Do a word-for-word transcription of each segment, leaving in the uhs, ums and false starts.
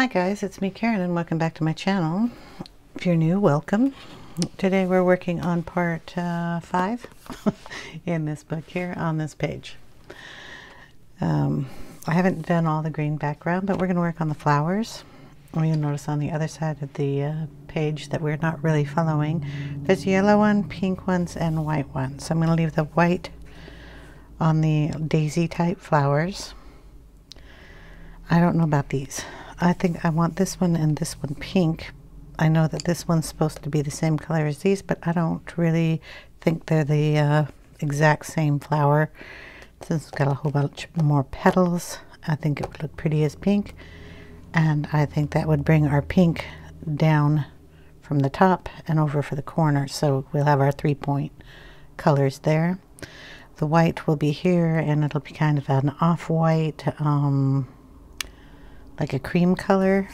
Hi guys, it's me Karen and welcome back to my channel. If you're new, welcome. Today we're working on part uh, five in this book here on this page. Um, I haven't done all the green background, but we're going to work on the flowers. And you'll notice on the other side of the uh, page that we're not really following. There's yellow one, pink ones, and white ones. So I'm going to leave the white on the daisy type flowers. I don't know about these. I think I want this one and this one pink. I know that this one's supposed to be the same color as these, but I don't really think they're the uh, exact same flower. Since it's got a whole bunch more petals, I think it would look pretty as pink. And I think that would bring our pink down from the top and over for the corner. So we'll have our three point colors there. The white will be here and it'll be kind of an off-white, um, like a cream color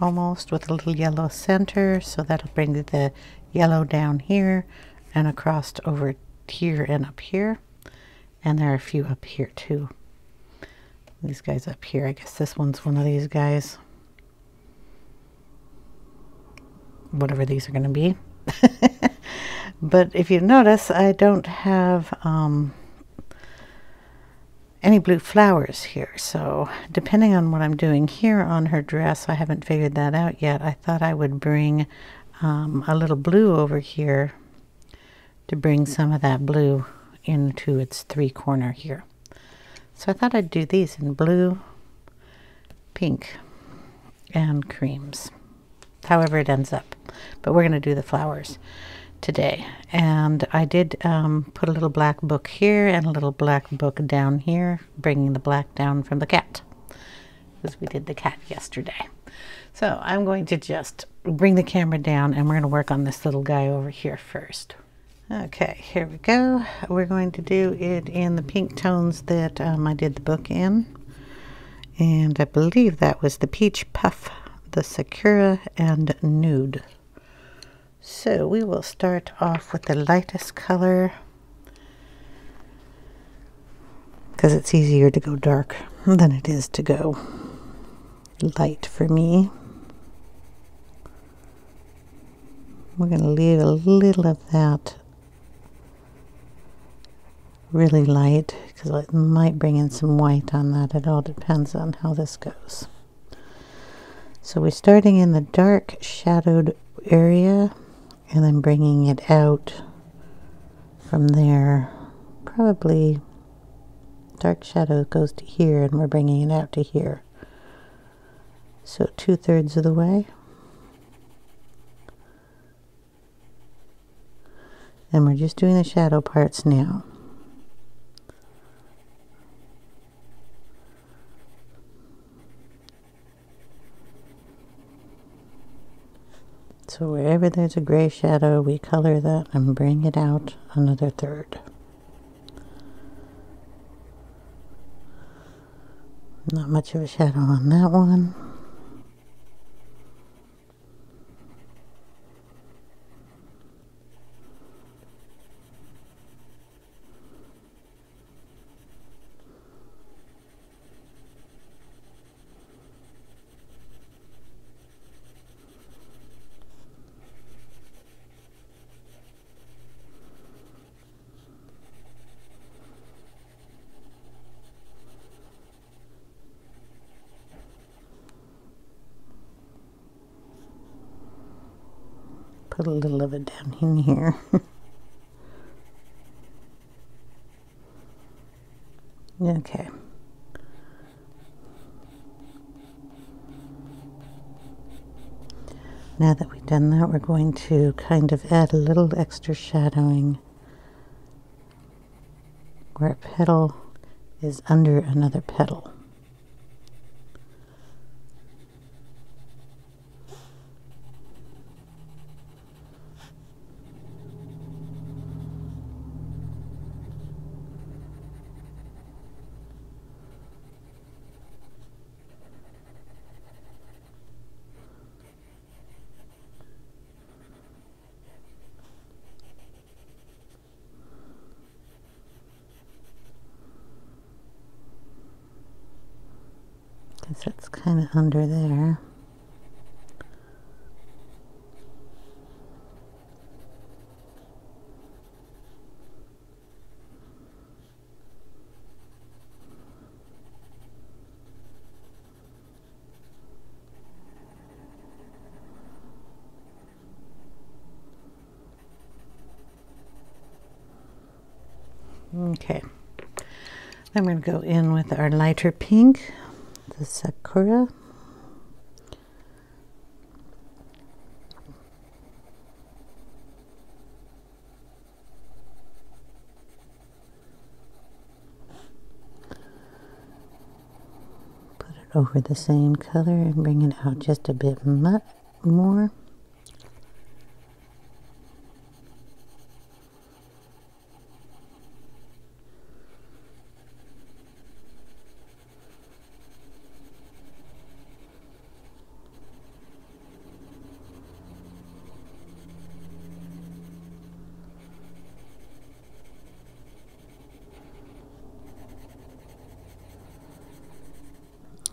almost, with a little yellow center, so that'll bring the yellow down here and across over here and up here, and there are a few up here too. These guys up here, I guess this one's one of these guys, whatever these are going to be. But if you notice, I don't have um, any blue flowers here, so depending on what I'm doing here on her dress, I haven't figured that out yet. I thought I would bring um, a little blue over here to bring some of that blue into its three corner here. So I thought I'd do these in blue, pink, and creams, however it ends up. But we're going to do the flowers today. And I did um, put a little black book here and a little black book down here, bringing the black down from the cat, because we did the cat yesterday. So I'm going to just bring the camera down and we're going to work on this little guy over here first. Okay, here we go. We're going to do it in the pink tones that um, I did the book in. And I believe that was the Peach Pugg, the Sakura, and Nude. So we will start off with the lightest color because it's easier to go dark than it is to go light for me. We're going to leave a little of that really light because it might bring in some white on that. It all depends on how this goes. So we're starting in the dark shadowed area and then bringing it out from there. Probably dark shadow goes to here and we're bringing it out to here. So two-thirds of the way. And we're just doing the shadow parts now. So wherever there's a gray shadow, we color that and bring it out another third. Not much of a shadow on that one. Put a little of it down in here. Okay. Now that we've done that, we're going to kind of add a little extra shadowing where a petal is under another petal. That's kind of under there. Okay, I'm going to go in with our lighter pink, the Sakura. Put it over the same color and bring it out just a bit more.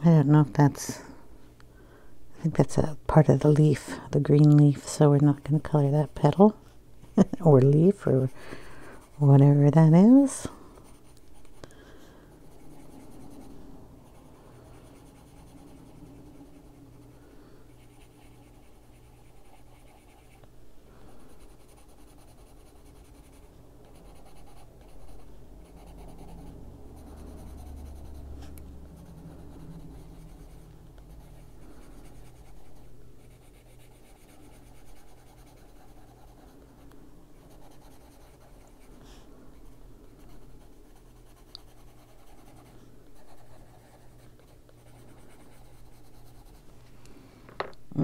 I don't know if that's, I think that's a part of the leaf, the green leaf, so we're not going to color that petal or leaf or whatever that is.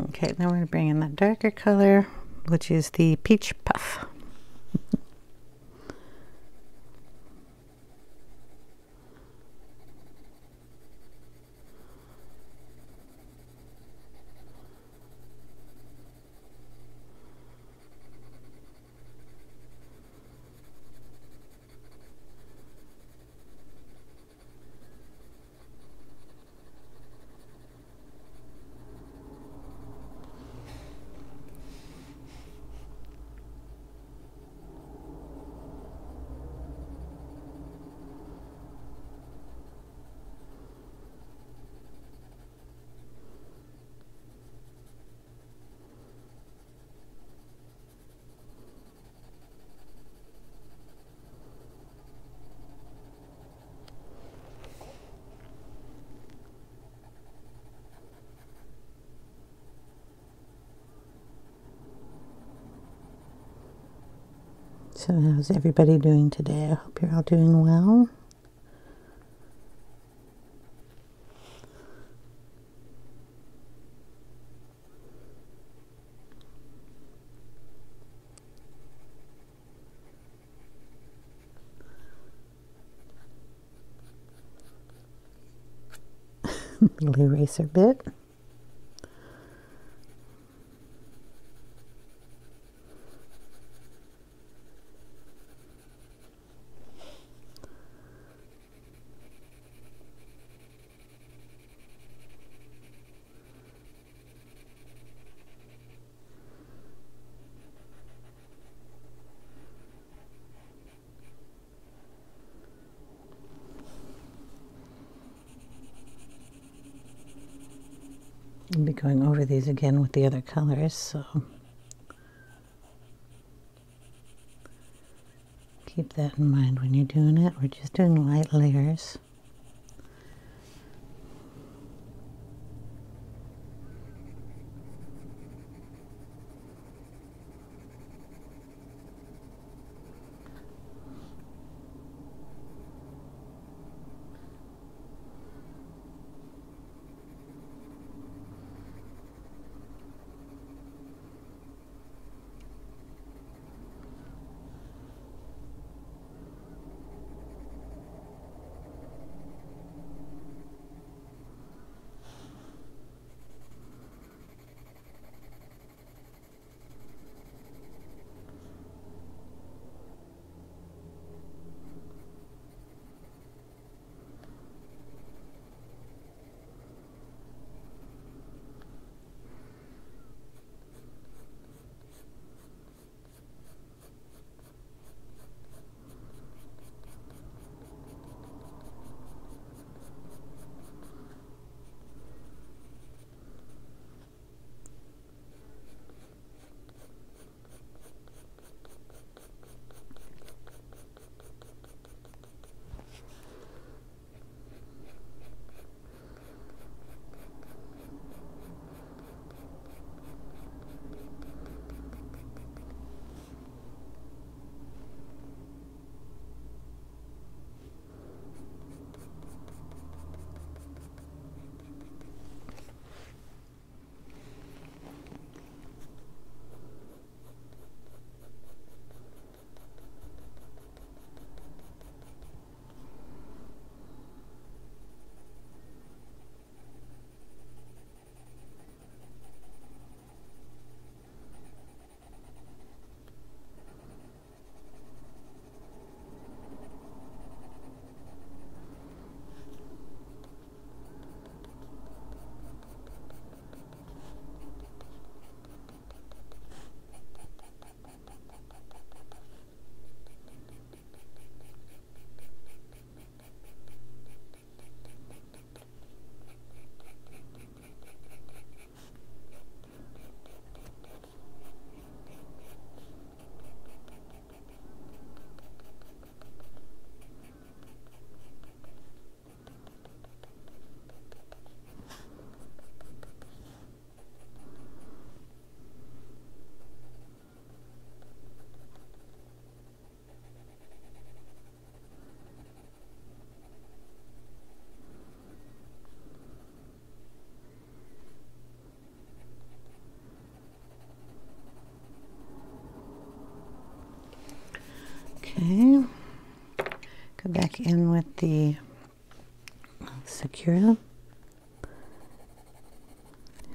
Okay, now we're going to bring in that darker color, which is the Peach Puff. So how's everybody doing today? I hope you're all doing well. Little eraser bit. I'll be going over these again with the other colors, so keep that in mind when you're doing it. We're just doing light layers. back in with the Sakura.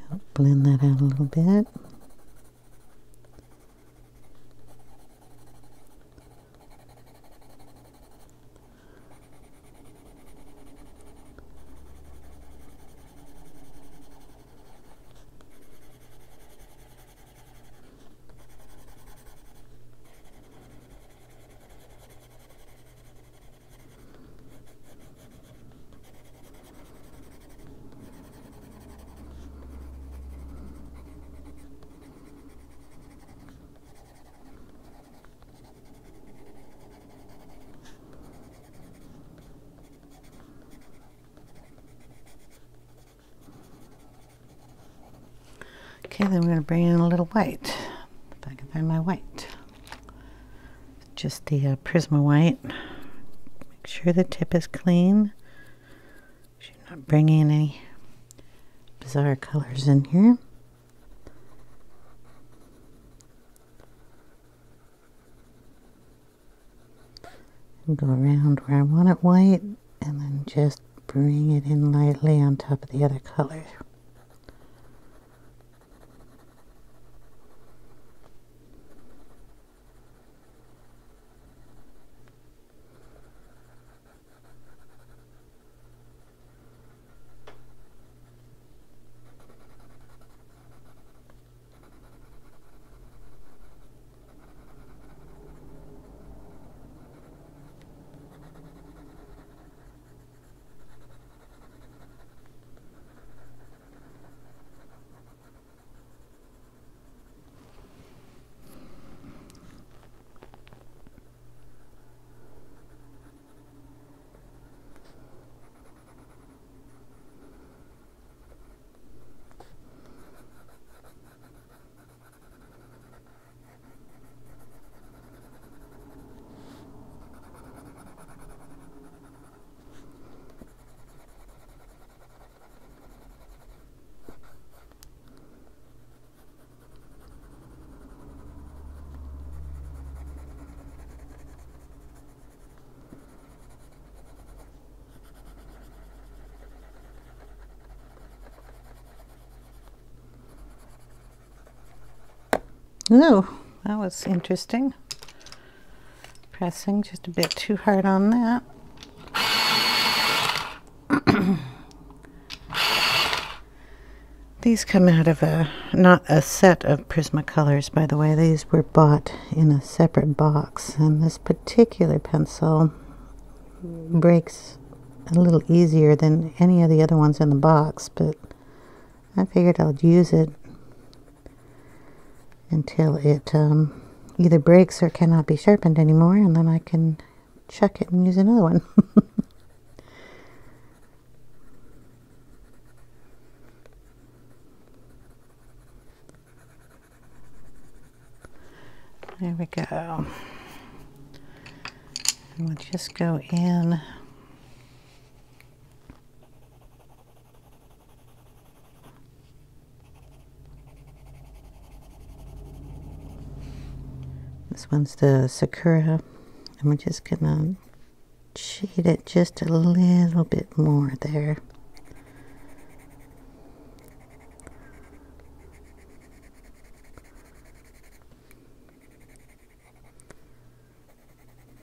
Help blend that out a little bit. Okay, then we're going to bring in a little white, if I can find my white. Just the uh, Prisma white. Make sure the tip is clean. Should not bring in any bizarre colors in here. And go around where I want it white, and then just bring it in lightly on top of the other color. No, that was interesting. Pressing just a bit too hard on that. These come out of a, not a set of Prismacolors, by the way. These were bought in a separate box, and this particular pencil breaks a little easier than any of the other ones in the box, but I figured I'd use it until it um, either breaks or cannot be sharpened anymore, and then I can chuck it and use another one. There we go. And we'll just go in . This one's the Sakura, and we're just gonna shade it just a little bit more there.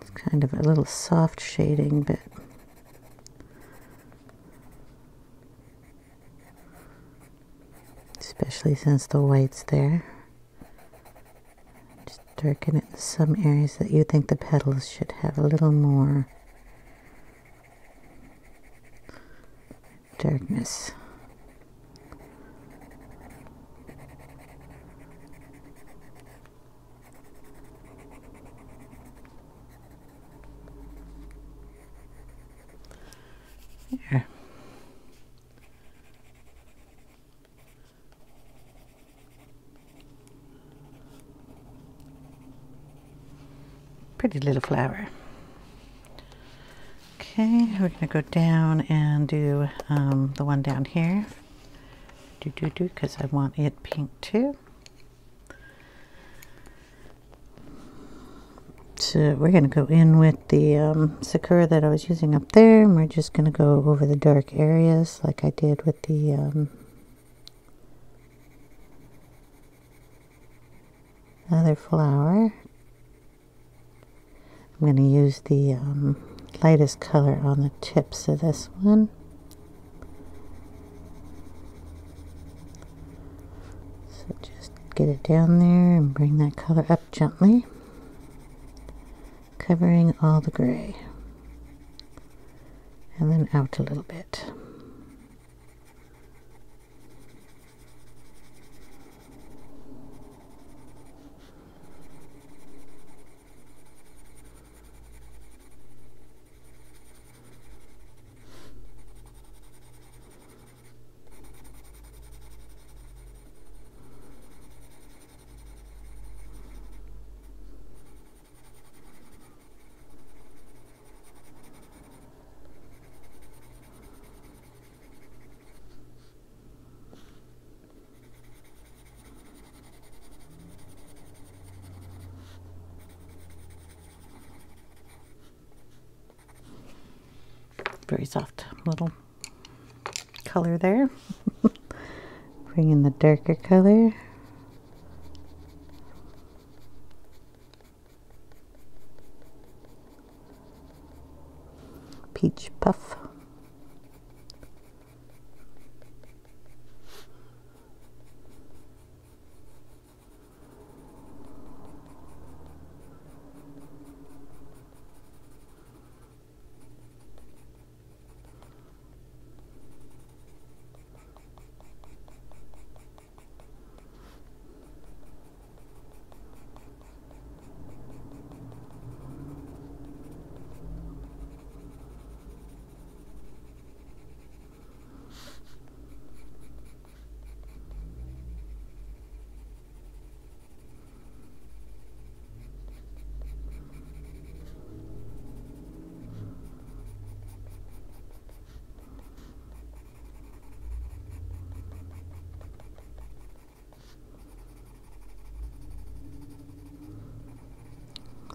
It's kind of a little soft shading, but especially since the white's there. Darken it in some areas that you think the petals should have a little more darkness. There. Pretty little flower. Okay, we're gonna go down and do um, the one down here. Do do do, because I want it pink too. to, we're going to go in with the um, Sakura that I was using up there, and we're just going to go over the dark areas like I did with the um, other flower. I'm going to use the um, lightest color on the tips of this one. So just get it down there and bring that color up gently, covering all the gray, and then out a little bit. Very soft little color there. Bring in the darker color. Peach Puff.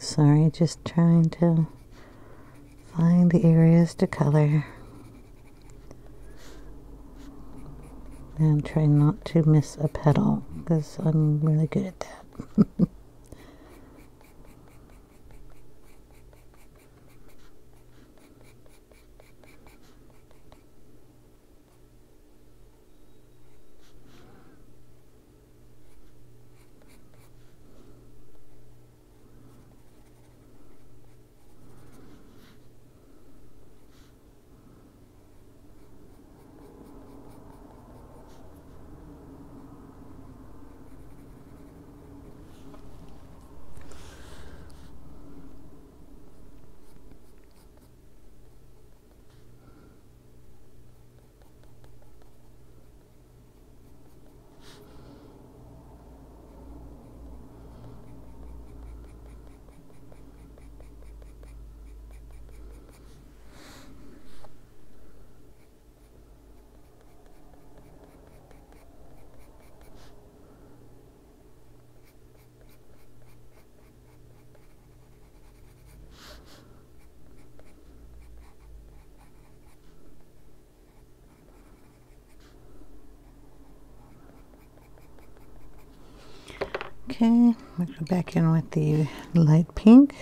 Sorry, just trying to find the areas to color and try not to miss a petal because I'm really good at that. Okay, we'll go back in with the light pink.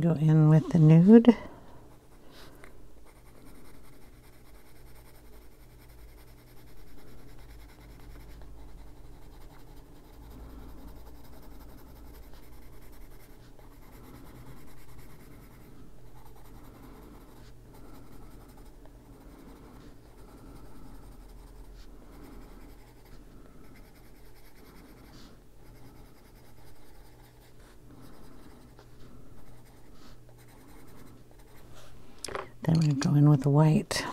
Go in with the nude. I'm going to go in with the white.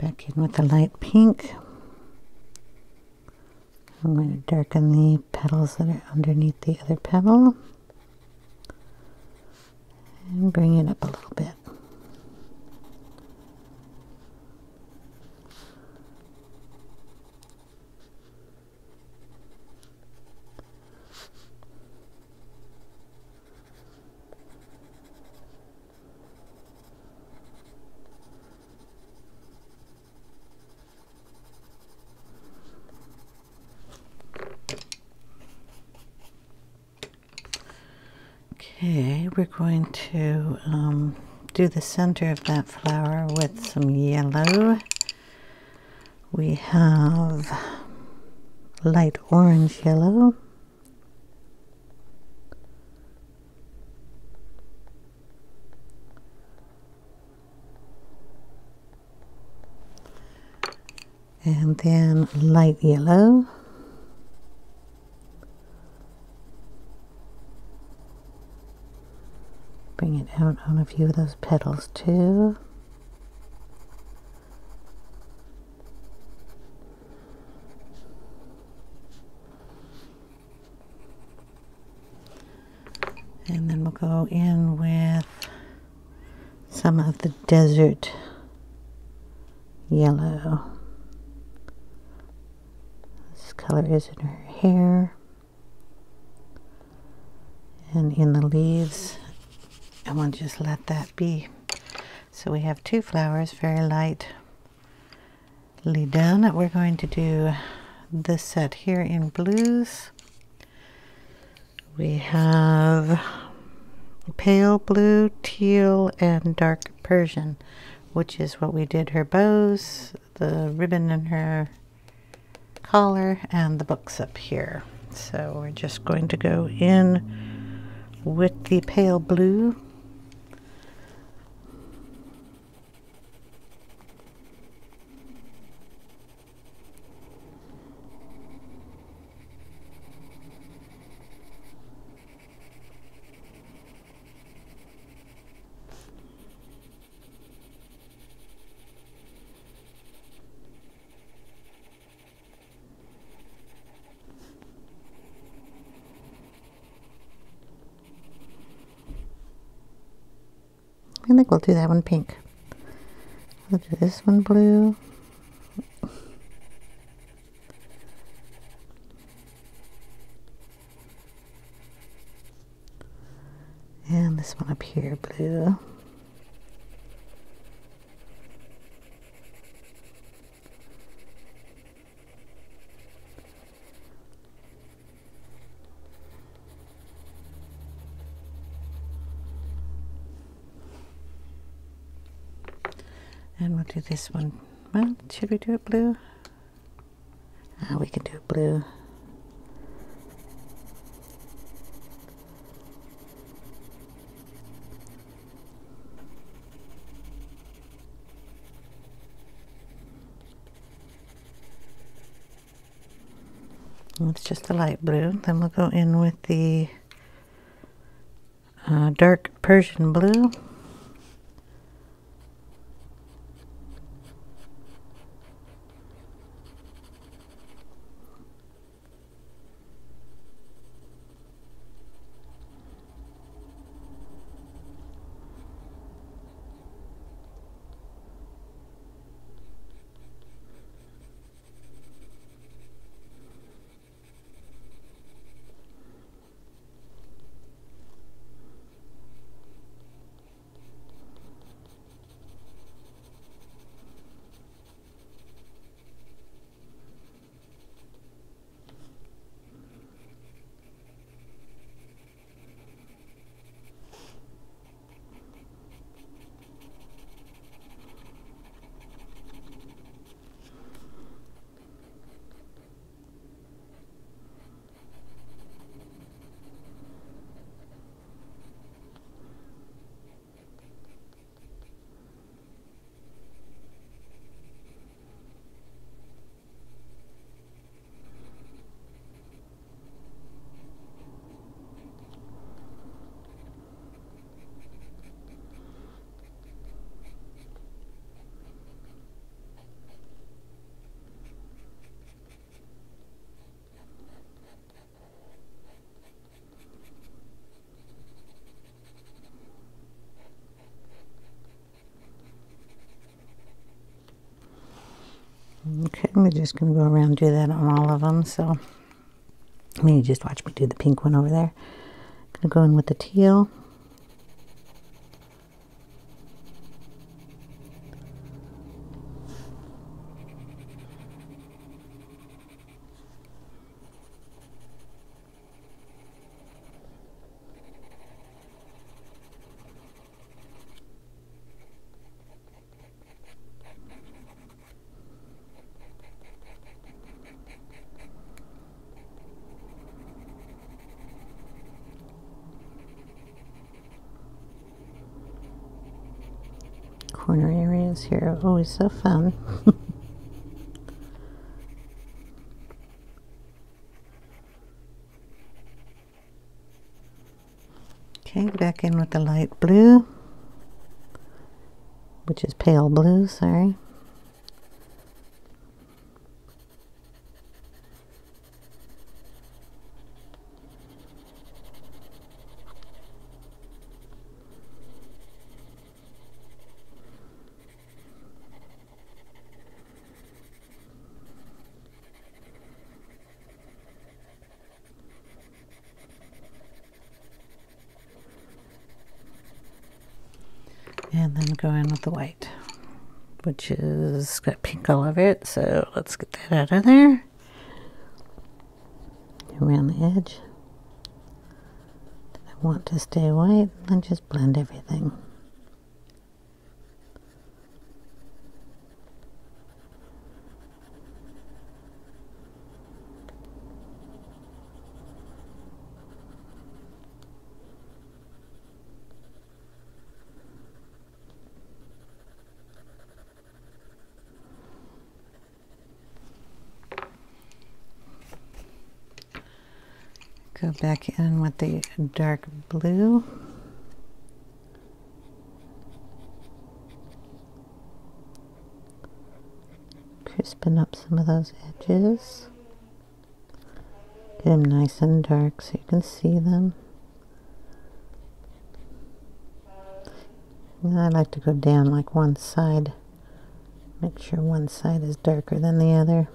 Back in with the light pink. I'm going to darken the petals that are underneath the other petal and bring it up a little bit. Okay, we're going to um, do the center of that flower with some yellow. We have light orange yellow. And then light yellow. Bring it out on a few of those petals too. And then we'll go in with some of the desert yellow. This color is in her hair and in the leaves. I want to just let that be. So we have two flowers, very lightly done. We're going to do this set here in blues. We have pale blue, teal, and dark Persian, which is what we did her bows, the ribbon in her collar, and the books up here. So we're just going to go in with the pale blue. I think we'll do that one pink. We'll do this one blue. And this one up here, blue. And we'll do this one. Well, should we do it blue? Ah, we can do it blue. And it's just the light blue. Then we'll go in with the uh, dark Persian blue. Okay, we're just going to go around and do that on all of them. So, I mean, you just watch me do the pink one over there. I'm going to go in with the teal. Corner areas here are always so fun. Okay, back in with the light blue, which is pale blue, sorry. And then go in with the white, which is got pink all over it, so let's get that out of there. Around the edge. I want to stay white, and then just blend everything. Go back in with the dark blue. Crispen up some of those edges. Get them nice and dark so you can see them. And I like to go down like one side. Make sure one side is darker than the other.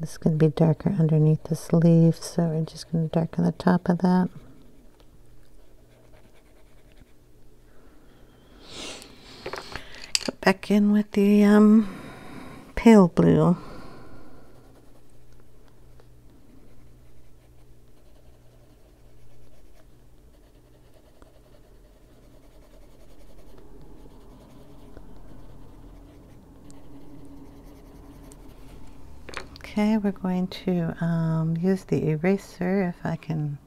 This is going to be darker underneath the sleeve, so we're just going to darken the top of that. Go back in with the um, pale blue. Okay, we're going to um, use the eraser if I can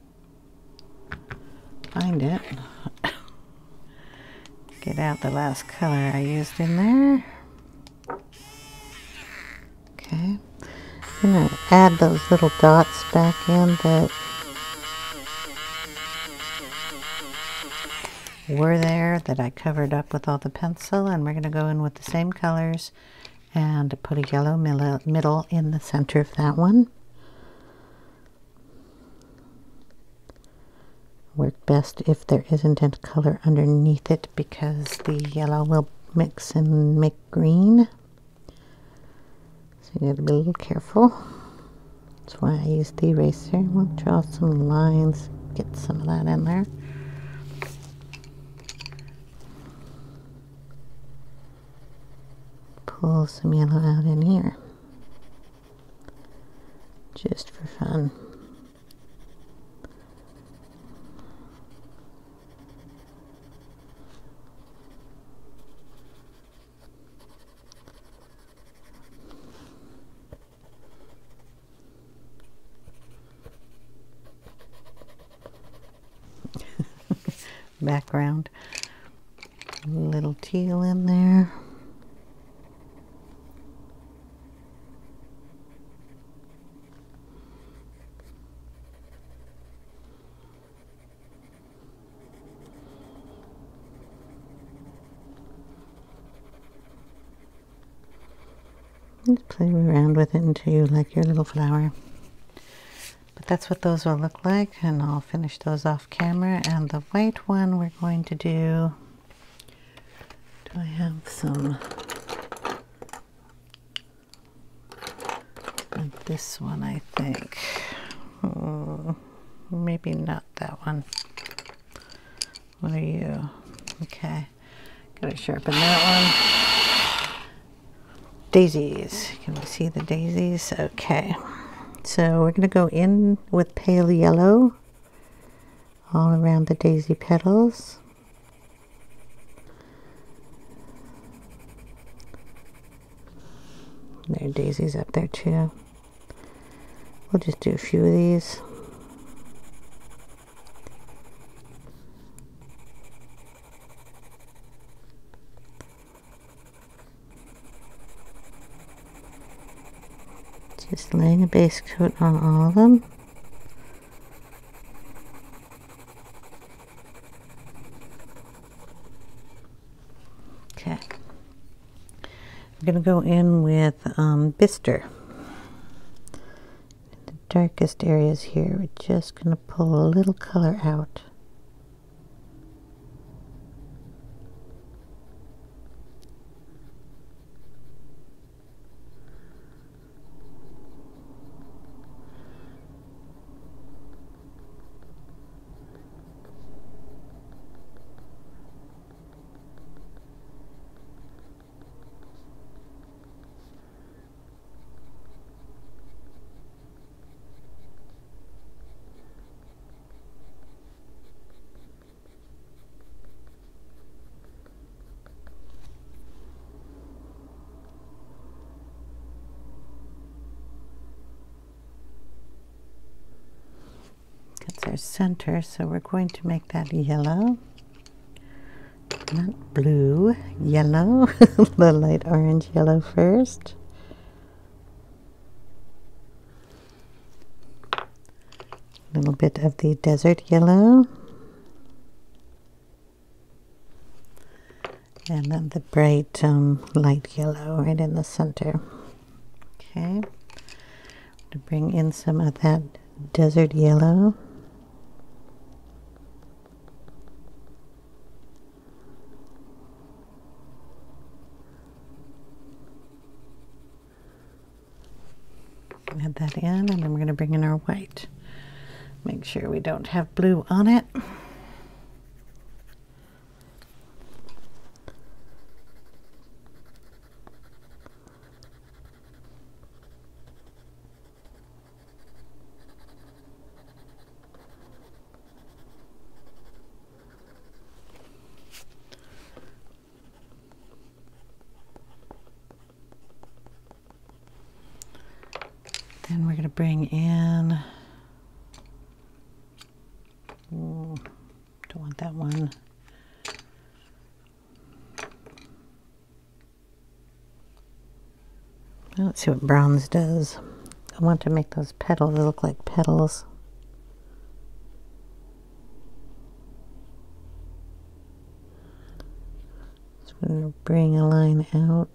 find it. Get out the last color I used in there. Okay, I'm going to add those little dots back in that were there that I covered up with all the pencil, and we're going to go in with the same colors and put a yellow middle in the center of that one. Work best if there isn't a color underneath it, because the yellow will mix and make green. So you gotta be a little careful. That's why I use the eraser. We'll draw some lines, get some of that in there. Pull some yellow out in here, just for fun. Background, a little teal in there. Just play around with it until you like your little flower. But that's what those will look like, and I'll finish those off camera. And the white one we're going to do, do I have some this one, I think. Oh, maybe not that one. What are you? Okay. Gotta sharpen that one. Daisies. Can we see the daisies? Okay. So we're gonna go in with pale yellow all around the daisy petals. There are daisies up there too. We'll just do a few of these. Just laying a base coat on all of them. Okay. I'm going to go in with um, Bister. In the darkest areas here, we're just going to pull a little color out. Center, so we're going to make that yellow, not blue, yellow, the light orange yellow first. A little bit of the desert yellow, and then the bright um, light yellow right in the center. Okay, to bring in some of that desert yellow. Add that in, and then we're going to bring in our white. Make sure we don't have blue on it. Then we're going to bring in, ooh, don't want that one. Let's see what bronze does. I want to make those petals look like petals. So we're going to bring a line out.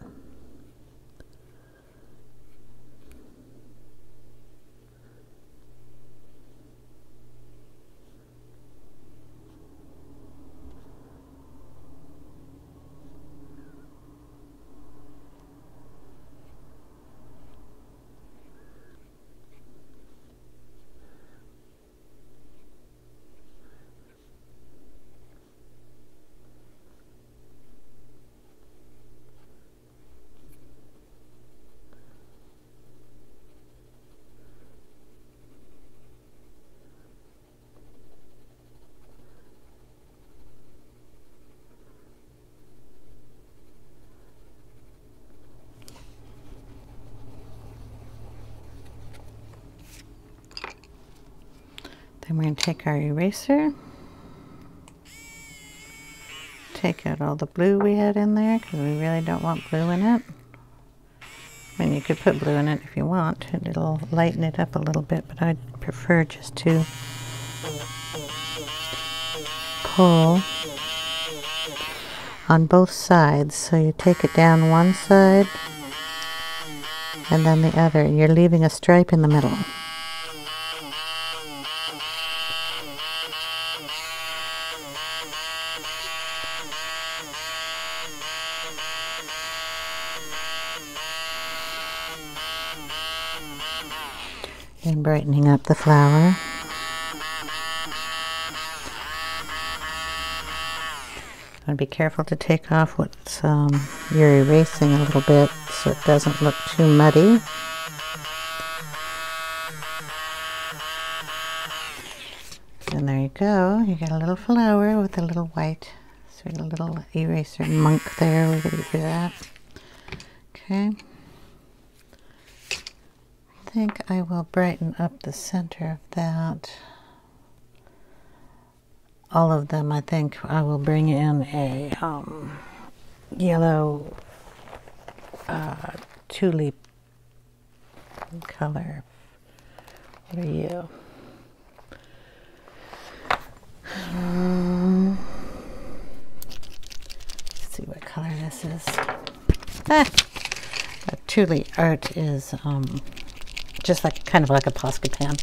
Then we're going to take our eraser, take out all the blue we had in there because we really don't want blue in it. I mean, you could put blue in it if you want, and it'll lighten it up a little bit, but I'd prefer just to pull on both sides. So you take it down one side and then the other. You're leaving a stripe in the middle. and brightening up the flower. And be careful to take off what um, you're erasing a little bit so it doesn't look too muddy. And there you go, you got a little flower with a little white, sort of little eraser monk there. We're going to do that. Okay. I think I will brighten up the center of that. All of them, I think I will bring in a um, yellow uh, tulip color. What are you? Um, let's see what color this is. Ah, the tulip art is um, just like kind of like a Posca pan.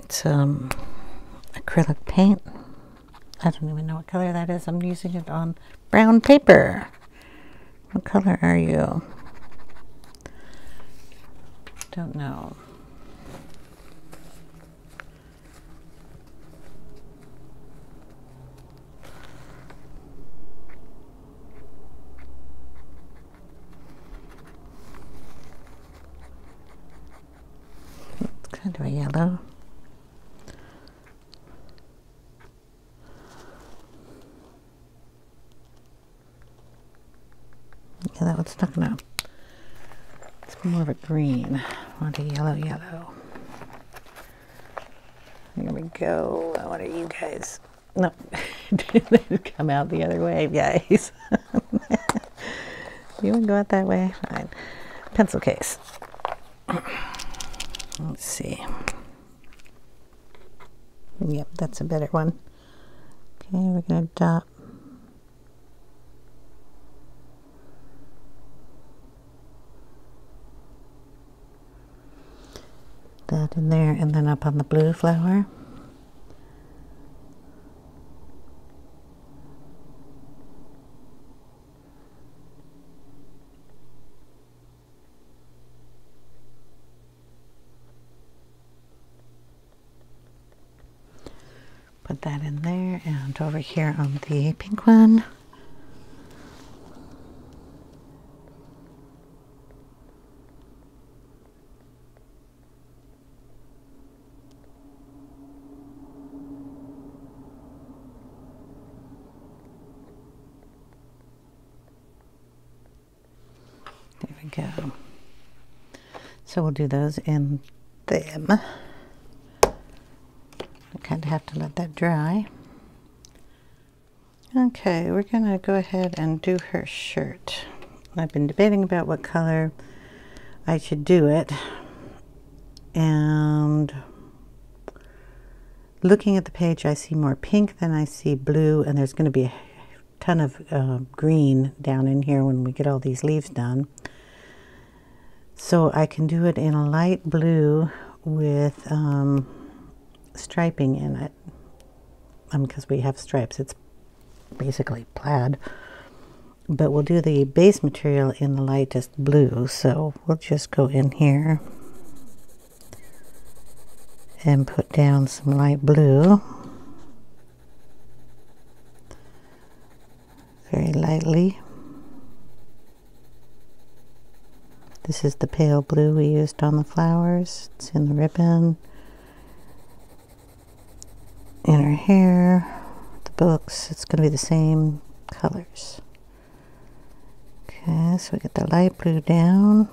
It's um. acrylic paint. I don't even know what color that is. I'm using it on brown paper. What color are you? Don't know. It's kind of a yellow. Yeah, that one's stuck now. It's more of a green. I want a yellow, yellow. Here we go. I want you guys. No, come out the other way, guys. You want to go out that way? Fine. Pencil case. Let's see. Yep, that's a better one. Okay, we're going to dot. That in there, and then up on the blue flower. Put that in there, and over here on the pink one. Go. So we'll do those in them. I kind of have to let that dry. Okay, we're gonna go ahead and do her shirt. I've been debating about what color I should do it, and looking at the page I see more pink than I see blue, and there's gonna be a ton of uh, green down in here when we get all these leaves done. So I can do it in a light blue with um, striping in it, because um, we have stripes. It's basically plaid, but we'll do the base material in the lightest blue. So we'll just go in here and put down some light blue, very lightly. This is the pale blue we used on the flowers. It's in the ribbon, in her hair, the books. It's going to be the same colors. Okay, so we get the light blue down.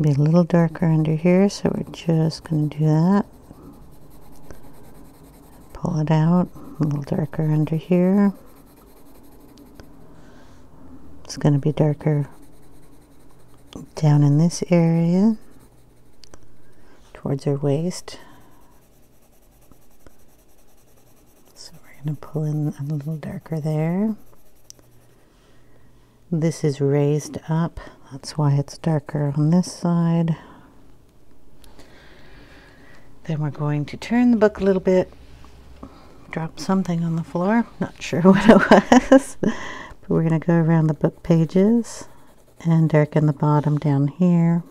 Be a little darker under here, so we're just going to do that. Pull it out, a little darker under here. It's going to be darker down in this area, towards her waist. So we're going to pull in a little darker there. This is raised up, that's why it's darker on this side. Then we're going to turn the book a little bit, drop something on the floor, not sure what it was, but we're going to go around the book pages and darken the bottom down here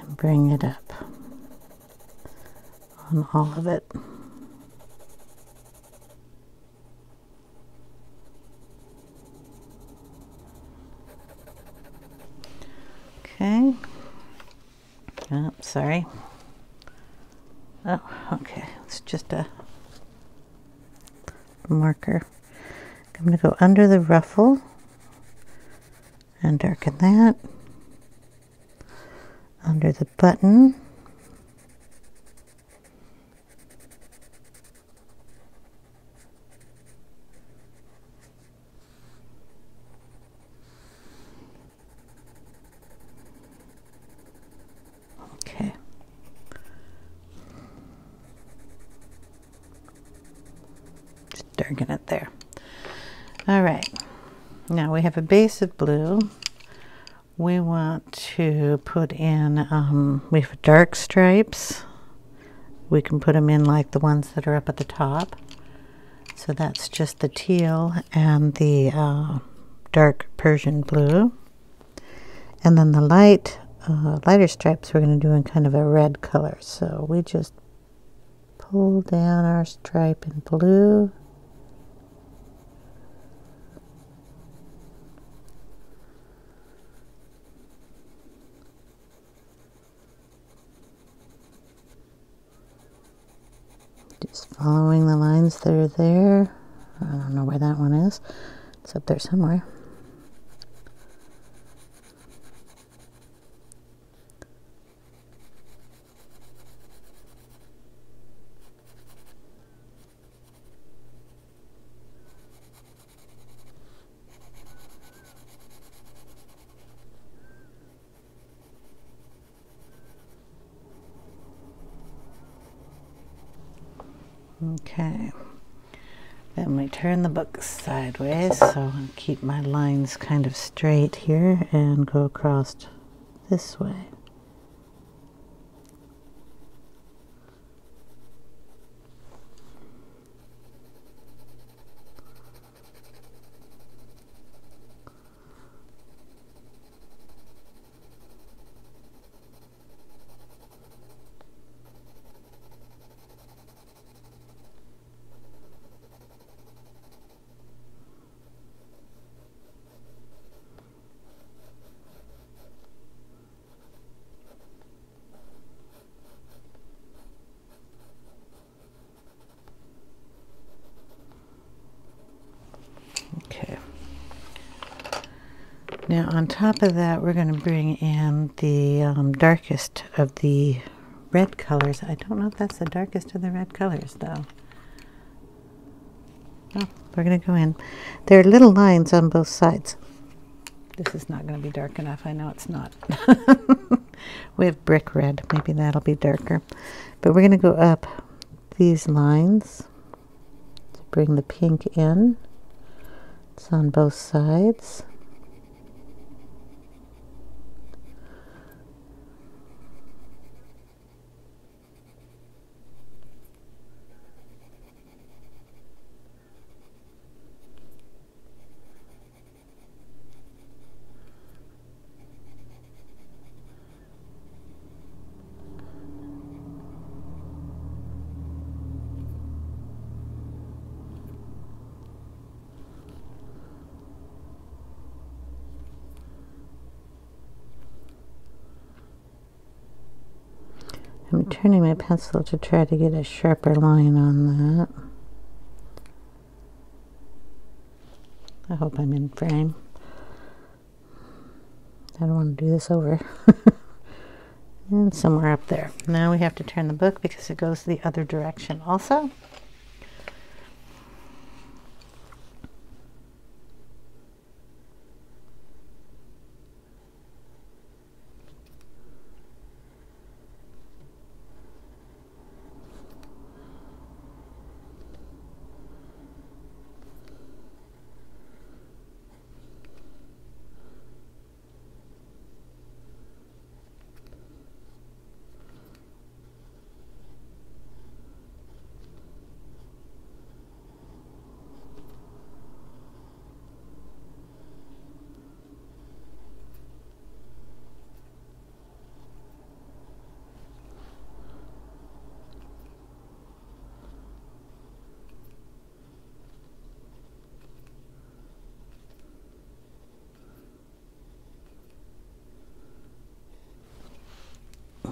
and bring it up on all of it. Okay. Oh, sorry. Oh, okay. It's just a marker. I'm going to go under the ruffle and darken that. Under the button. Darken it there. All right, now we have a base of blue. We want to put in, um, we have dark stripes. We can put them in like the ones that are up at the top. So that's just the teal and the uh, dark Persian blue. And then the light, uh, lighter stripes we're going to do in kind of a red color. So we just pull down our stripe in blue. Just following the lines that are there. I don't know where that one is. It's up there somewhere. Okay, then we turn the book sideways, so I'll keep my lines kind of straight here and go across this way. Now on top of that, we're going to bring in the um, darkest of the red colors. I don't know if that's the darkest of the red colors though. Oh, we're going to go in. There are little lines on both sides. This is not going to be dark enough. I know it's not. We have brick red. Maybe that'll be darker. But we're going to go up these lines to bring the pink in. It's on both sides. I'm turning my pencil to try to get a sharper line on that. I hope I'm in frame. I don't want to do this over. And somewhere up there. Now we have to turn the book because it goes the other direction also.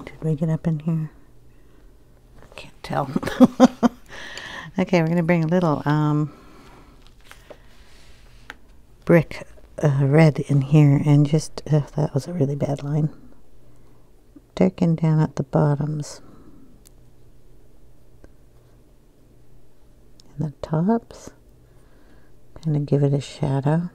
Did we get up in here? I can't tell. Okay, we're going to bring a little um, brick uh, red in here and just, uh, that was a really bad line. Darken down at the bottoms. And the tops. Kind of give it a shadow.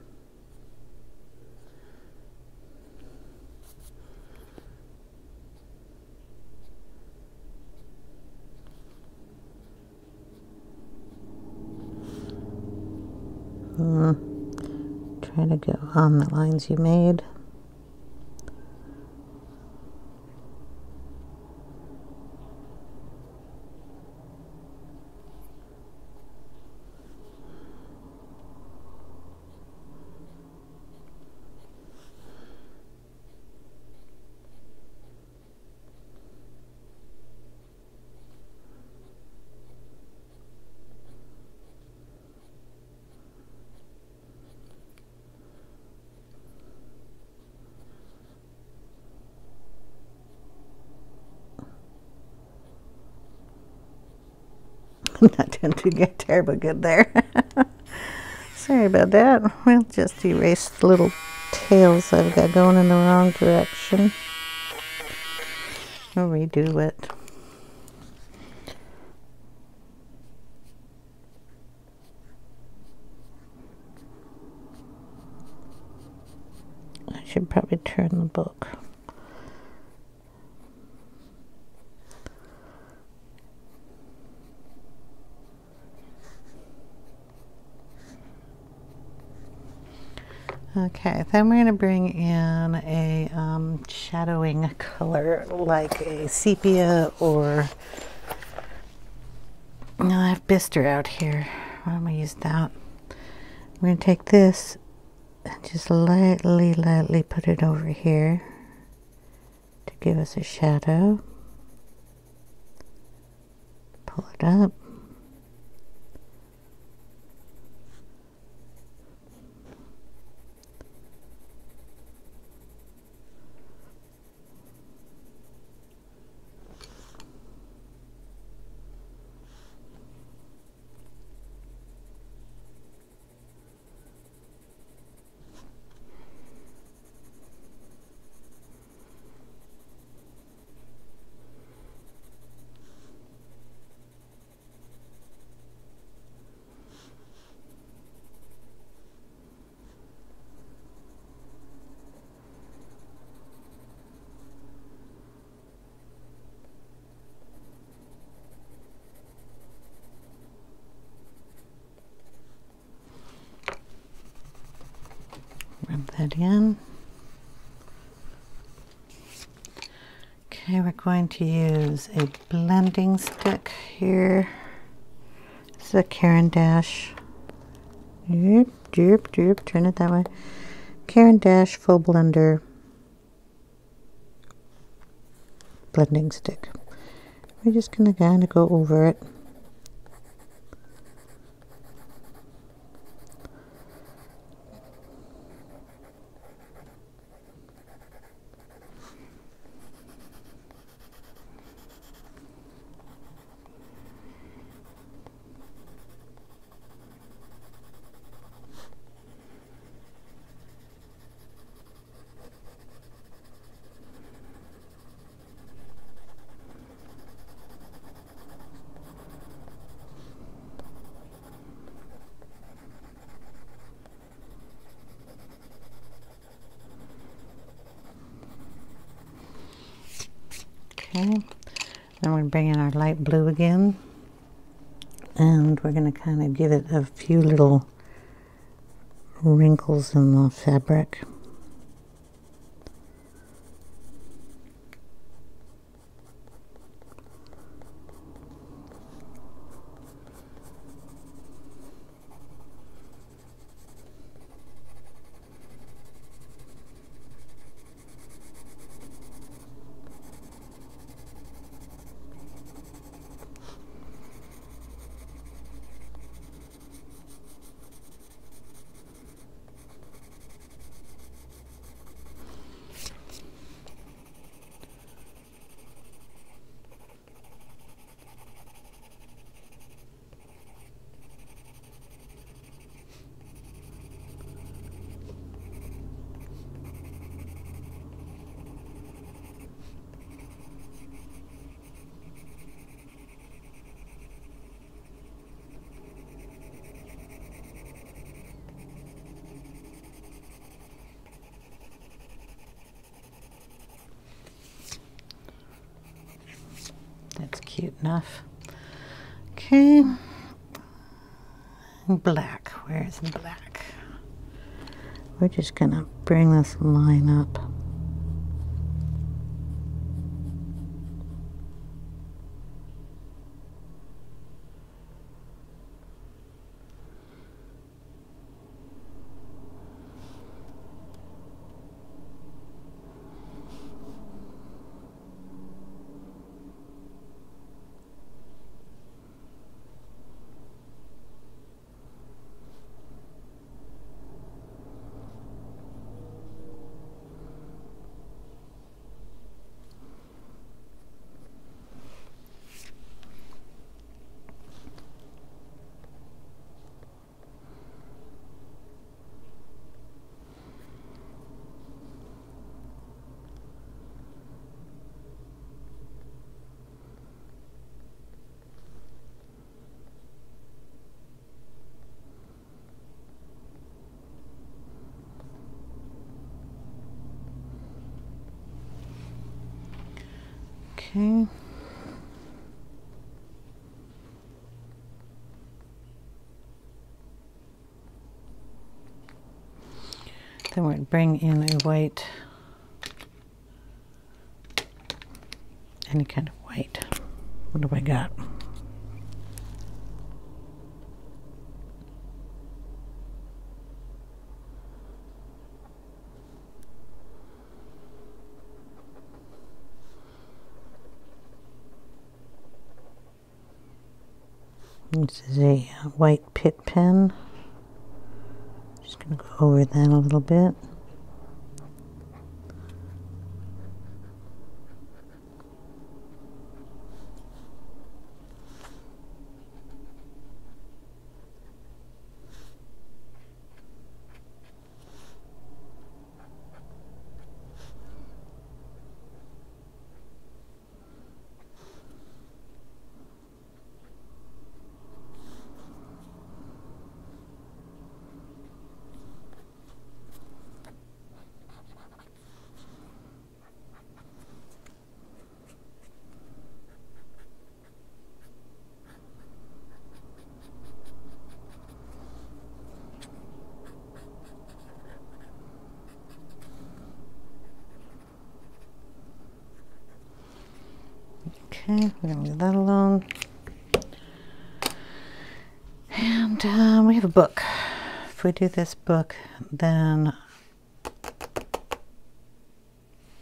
Mm. Try to go on the lines you made. Not doing too good, terribly good there. Sorry about that. We'll just erase the little tails I've got going in the wrong direction. We'll redo it. I should probably turn the book. Okay, then we're going to bring in a um, shadowing color like a sepia or... No, I have Bistre out here. Why don't we use that? We're going to take this and just lightly, lightly put it over here to give us a shadow. Pull it up. That in. Okay, we're going to use a blending stick here. This is a Karen Dash. Yep, yep, yep, turn it that way. Karen Dash Full Blender Blending Stick. We're just going to kind of go over it. Then we're going to bring in our light blue again, and we're going to kind of give it a few little wrinkles in the fabric. cute enough. Okay. Black. Where's black? We're just going to bring this line up. Okay. Then we'd bring in a white, any kind of white. What do I got? This is a white Pitt pen. Just going to go over that a little bit. Okay, we're going to leave that alone. And uh, we have a book. If we do this book, then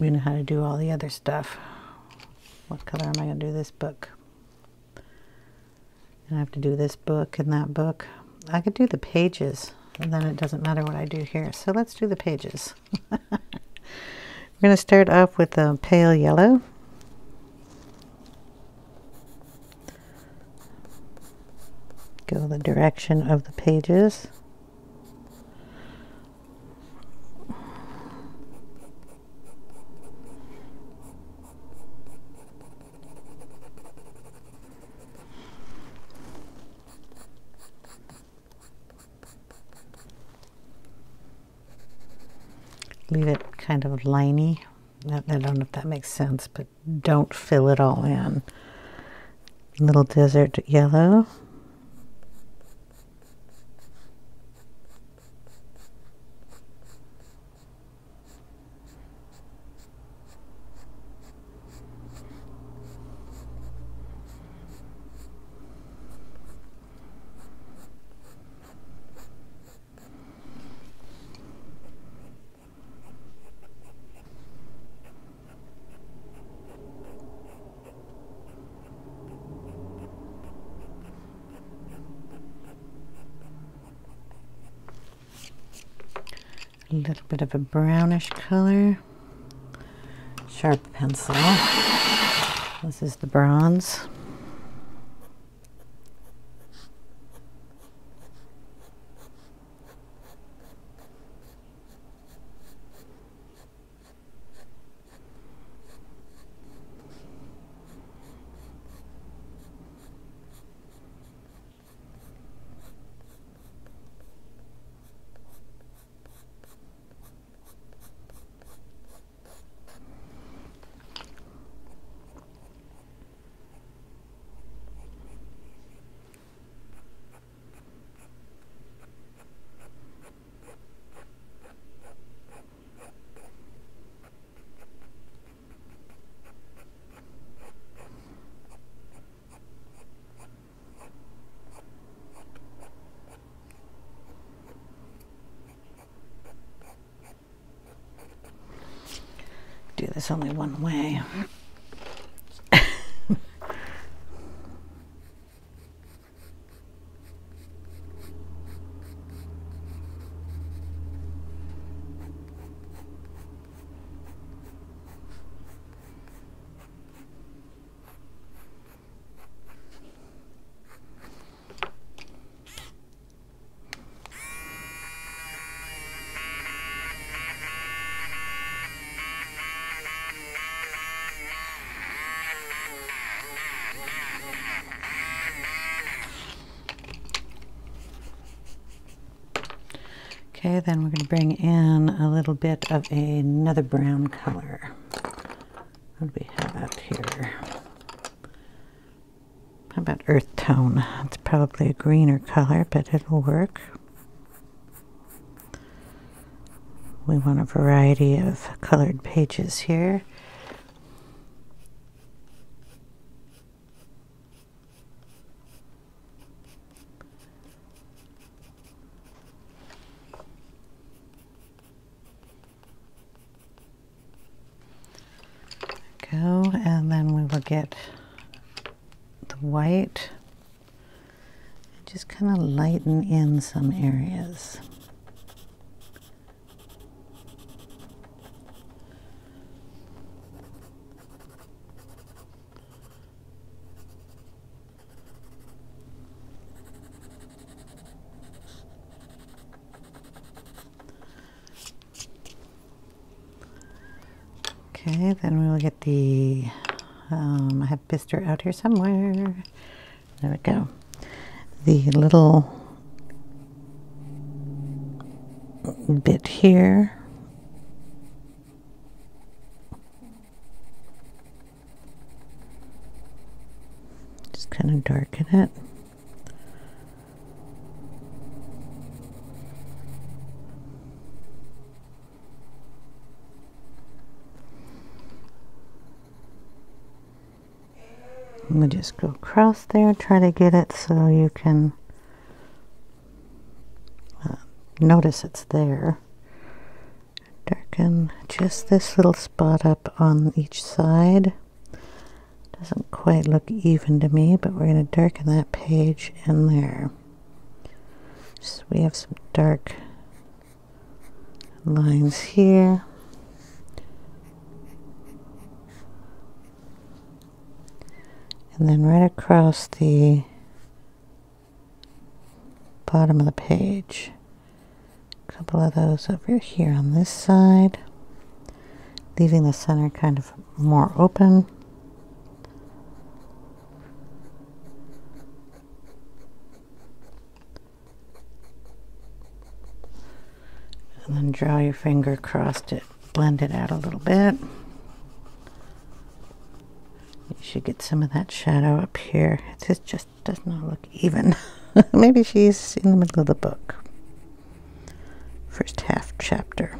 we know how to do all the other stuff. What color am I going to do this book? And I have to do this book and that book. I could do the pages, and then it doesn't matter what I do here. So let's do the pages. We're going to start off with a pale yellow. Go the direction of the pages. Leave it kind of liney. I don't know if that makes sense, but don't fill it all in. Little desert yellow. A little bit of a brownish color. Sharp pencil. This is the bronze. do this only one way. Okay, then we're going to bring in a little bit of another brown color. What do we have up here? How about earth tone? It's probably a greener color, but it'll work. We want a variety of colored pages here. And then we will get the white and just kind of lighten in some areas. Okay, then we will get the, um, I have Pister out here somewhere. There we go. The little bit here. Just kind of darken it. We'll just go across there, try to get it so you can uh, notice it's there. Darken just this little spot up on each side. Doesn't quite look even to me, but we're going to darken that page in there. So we have some dark lines here. And then right across the bottom of the page, a couple of those over here on this side, leaving the center kind of more open. And then draw your finger across it, blend it out a little bit. You should get some of that shadow up here. It just, just does not look even. Maybe she's in the middle of the book. First half chapter.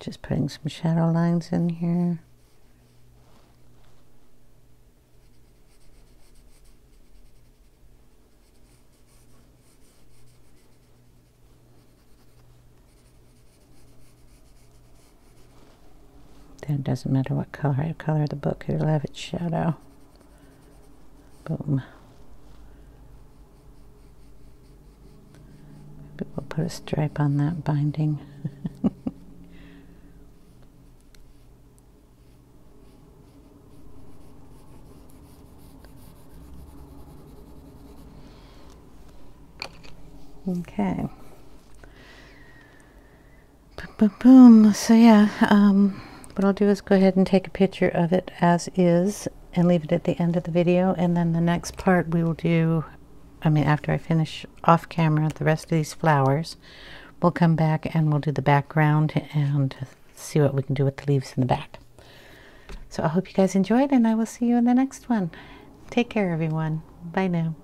Just putting some shadow lines in here. Then it doesn't matter what color I color the book, it'll have its shadow. Boom. Maybe we'll put a stripe on that binding. Okay. Boom, boom. So yeah, um, what I'll do is go ahead and take a picture of it as is and leave it at the end of the video, and then the next part we will do, I mean after I finish off camera the rest of these flowers, we'll come back and we'll do the background and see what we can do with the leaves in the back. So I hope you guys enjoyed, and I will see you in the next one. Take care everyone. Bye now.